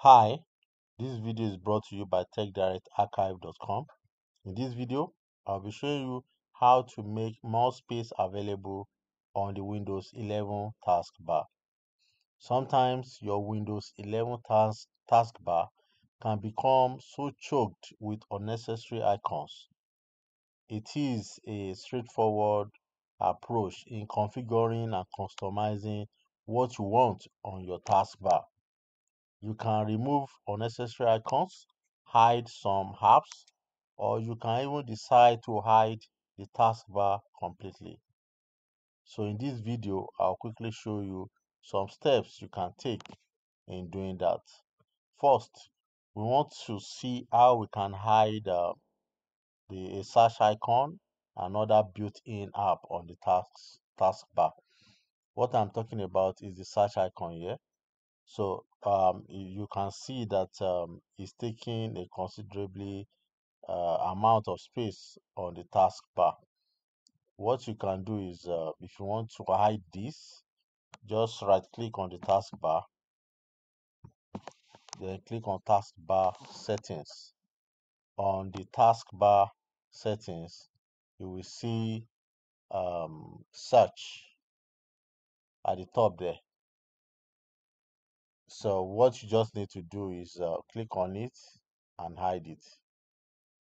Hi, this video is brought to you by TechDirectArchive.com. In this video, I'll be showing you how to make more space available on the Windows 11 taskbar. Sometimes your Windows 11 taskbar can become so choked with unnecessary icons. It is a straightforward approach in configuring and customizing what you want on your taskbar. You can remove unnecessary icons, hide some apps, or you can even decide to hide the taskbar completely. So in this video, I'll quickly show you some steps you can take in doing that. First, we want to see how we can hide the search icon, another built-in app on the taskbar. What I'm talking about is the search icon here. So you can see that it's taking a considerably amount of space on the taskbar. What you can do is, if you want to hide this, just right click on the taskbar, then click on taskbar settings. On the taskbar settings, you will see search at the top there. So what you just need to do is click on it and hide it.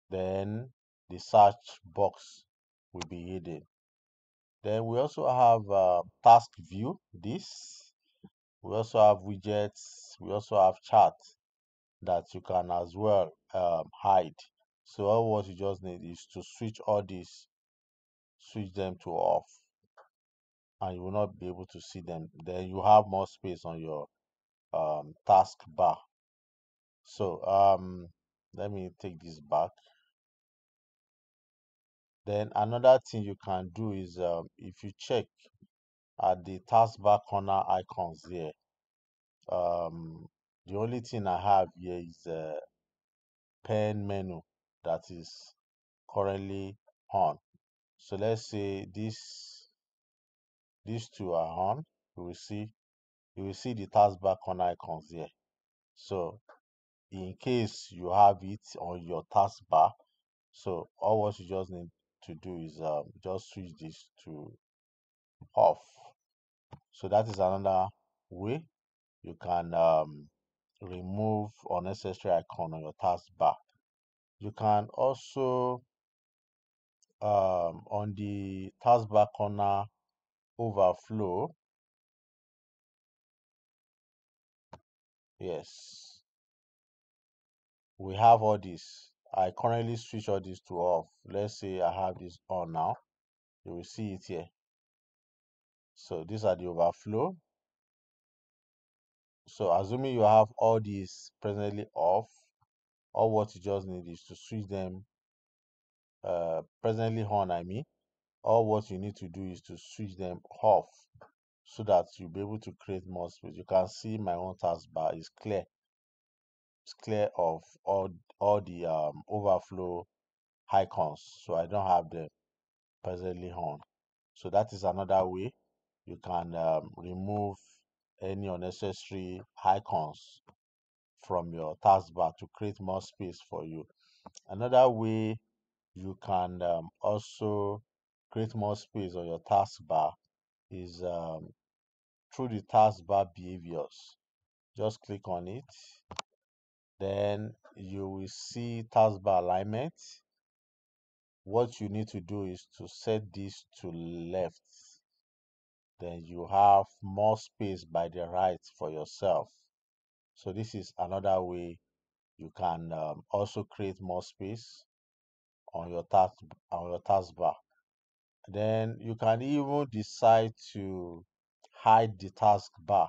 Then the search box will be hidden. Then we also have task view, this. We also have widgets. We also have chat that you can as well hide. So what you just need is to switch all these, switch them to off, and you will not be able to see them. Then you have more space on your taskbar. So let me take this back. Then another thing you can do is, if you check at the taskbar corner icons there, the only thing I have here is a pen menu that is currently on. So let's say these two are on. You will see the taskbar corner icons here. So in case you have it on your taskbar, so all what you just need to do is just switch this to off. So that is another way you can remove unnecessary icon on your taskbar. You can also on the taskbar corner overflow. Yes, we have all this. I currently switch all these to off. Let's say I have this on now. You will see it here. So these are the overflow. So assuming you have all these presently off, all what you just need is to switch them presently on, I mean. All what you need to do is to switch them off, so that you'll be able to create more space. You can see my own taskbar is clear. It's clear of all the overflow icons, so I don't have them presently on. So that is another way you can remove any unnecessary icons from your taskbar to create more space for you. Another way you can also create more space on your taskbar is through the taskbar behaviors. Just click on it, then you will see taskbar alignment. What you need to do is to set this to left, then you have more space by the right for yourself. So this is another way you can also create more space on your taskbar. Then you can even decide to hide the taskbar.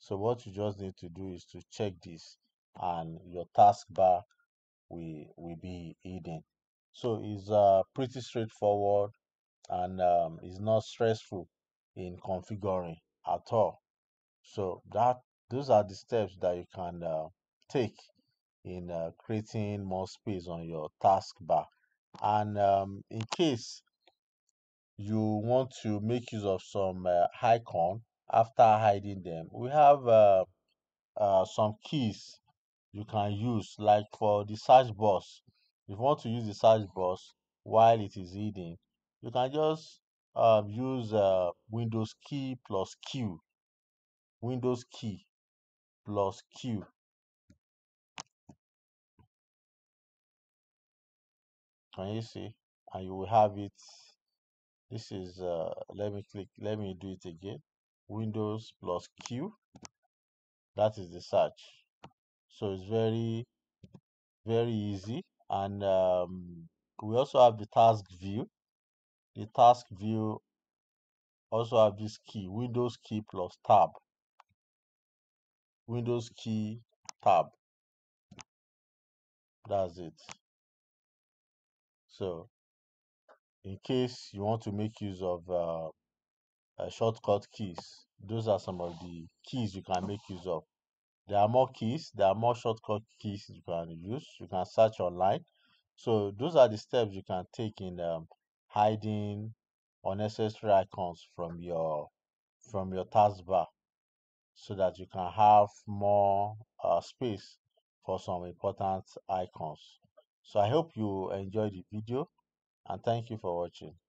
So what you just need to do is to check this, and your taskbar will be hidden. So it's pretty straightforward, and it's not stressful in configuring at all. So those are the steps that you can take in creating more space on your taskbar. And in case you want to make use of some icon after hiding them, we have some keys you can use, like for the search box. If you want to use the search box while it is hidden, you can just use Windows key plus Q. Windows key plus Q. Can you see? And you will have it. This is, let me do it again. Windows plus Q. That is the search. So it's very, very easy. And we also have the task view. The task view also have this key, Windows key plus tab. Windows key tab. That's it. So, in case you want to make use of shortcut keys, those are some of the keys you can make use of. There are more keys, there are more shortcut keys you can use. You can search online. So, those are the steps you can take in hiding unnecessary icons from your taskbar, so that you can have more space for some important icons. So I hope you enjoyed the video, and thank you for watching.